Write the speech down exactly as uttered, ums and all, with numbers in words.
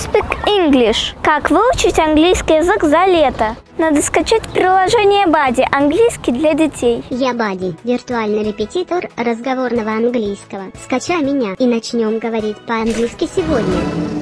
Speak English. Как выучить английский язык за лето? Надо скачать приложение Buddy. Английский для детей. Я Buddy, виртуальный репетитор разговорного английского. Скачай меня и начнем говорить по-английски сегодня.